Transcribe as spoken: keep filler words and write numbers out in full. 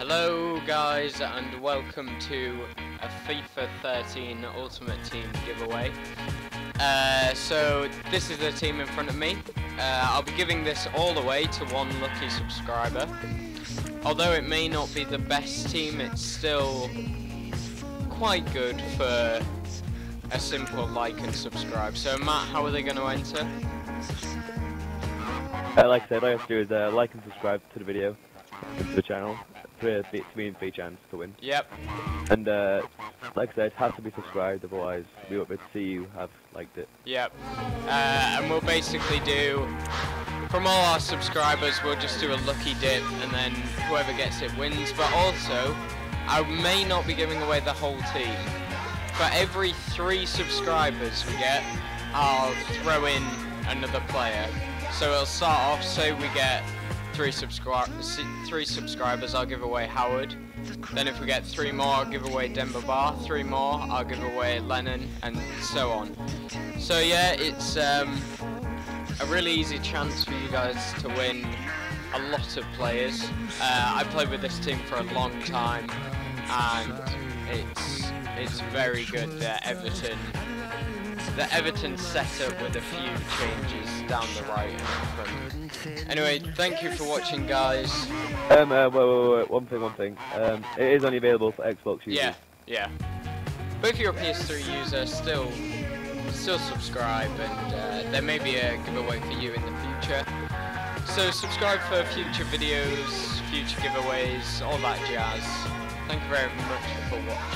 Hello guys and welcome to a FIFA thirteen Ultimate Team giveaway. Uh, so this is the team in front of me. Uh, I'll be giving this all away to one lucky subscriber. Although it may not be the best team, it's still quite good for a simple like and subscribe. So Matt, how are they going to enter? Uh, like I said, all I have to do is uh, like and subscribe to the video, to the channel, three, three and three chance to win. Yep. And uh, like I said, it has to be subscribed, otherwise we won't be able to see you have liked it. Yep. Uh, and we'll basically do, from all our subscribers, we'll just do a lucky dip, and then whoever gets it wins. But also, I may not be giving away the whole team. For every three subscribers we get, I'll throw in another player. So it'll start off, say we get three, subscri three subscribers, I'll give away Howard. Then if we get three more, I'll give away Demba Ba. Three more, I'll give away Lennon, and so on. So yeah, it's um, a really easy chance for you guys to win a lot of players. Uh, I played with this team for a long time, and it's, it's very good, the Everton. The Everton setup with a few changes down the right and front. Anyway, thank you for watching, guys. Um, uh, wait, wait, wait, one thing, one thing. Um, it is only available for Xbox users. Yeah, yeah. But if you're a P S three user, still, still subscribe, and uh, there may be a giveaway for you in the future. So subscribe for future videos, future giveaways, all that jazz. Thank you very much for watching.